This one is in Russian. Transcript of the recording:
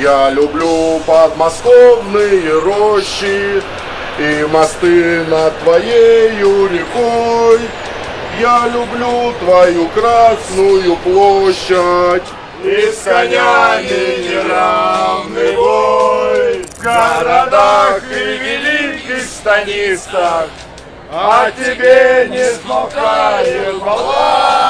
Я люблю подмосковные рощи и мосты над твоею рекой. Я люблю твою Красную площадь и с конями неравный бой. В городах и великих станицах о тебе не смолкает молва.